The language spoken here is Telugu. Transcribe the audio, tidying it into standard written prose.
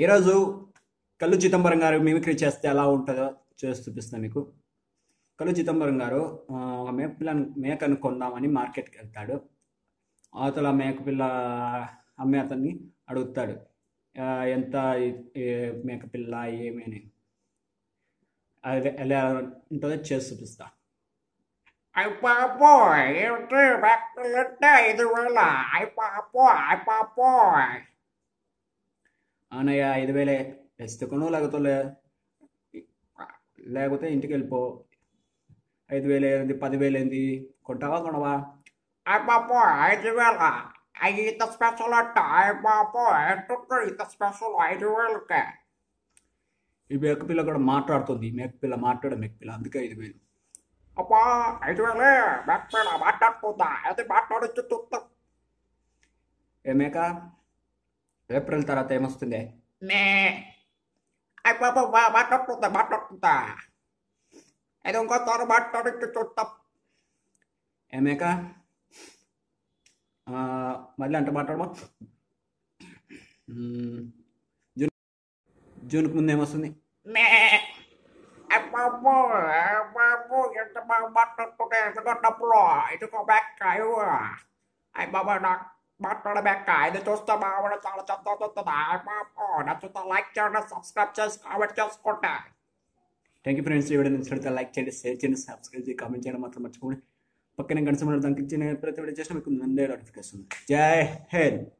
ఈరోజు కల్లు చిదంబరం గారు మిమిక్రీ చేస్తే ఎలా ఉంటుందో చేసి చూపిస్తాను మీకు. కల్లు చిదంబరం గారు ఒక మేకను కొందామని మార్కెట్కి వెళ్తాడు. అవతల మేకపిల్ల అమ్మే అతన్ని అడుగుతాడు, ఎంత మేకపిల్ల ఏమేమి అది ఎలా ఉంటుందో చేసి చూపిస్తా. అవునయ్యా 5,000 ఎత్తుకును, లేకపోతే ఇంటికి వెళ్ళిపో. 5,000 ఏంది, 10,000 ఏంది, కొంటావా కొనవా? అయిపోయి 5,000 ఇంత స్పెషల్ అట్ట. అయిపోయి ఇంత స్పెషల్ 5,000కే. ఈ మేకపిల్ల కూడా మాట్లాడుతుంది. మేకపిల్ల మాట్లాడేపిల్ల అందుకే 5,000. అబ్బా 5,000 మేకపిల్ల మాట్లాడుతుందా? అది మాట్లాడచ్చు చూస్తా. ఏ మేక, ఏప్రిల్ తర్వాత ఏమొస్తుంది? మే. అయిపోయి మాట్లాడుతుందా మాట్లాడుతుందా? అది ఇంకోసారి మాట్లాడచ్చు చూస్తా. ఏ మేక, మళ్ళీ అంటే మాట్లాడమా? జూన్కి ముందు ఏమొస్తుంది? మే. అబ్బాబో అబ్బాబో ఎంత బాగా మాట్లాడుతుంటే, ఎందుకో డబ్బులు, ఎందుకో బ్యాక్. అయ్యబాబా నాకు మాట్లాడబెక్క, ఇది చూస్తే బాగా చాలా చదువుతుంది. అయ్యబాబో నచ్చుతా లైక్ చేయండి, సబ్స్క్రైబ్ చేసి కామెంట్ చేసుకుంటా. Thank you friends. ఈ వీడియో నచ్చినట్లయితే లైక్ చేయండి, షేర్ చేయండి, సబ్స్క్రైబ్ చేసి కామెంట్ చేయడం మాత్రం మర్చిపోండి. పక్కనే గంట సమయంలో దానికి ఇచ్చిన ప్రతి వీడియో చేసిన మీకు ముందే నోటిఫికేషన్. జై హింద్.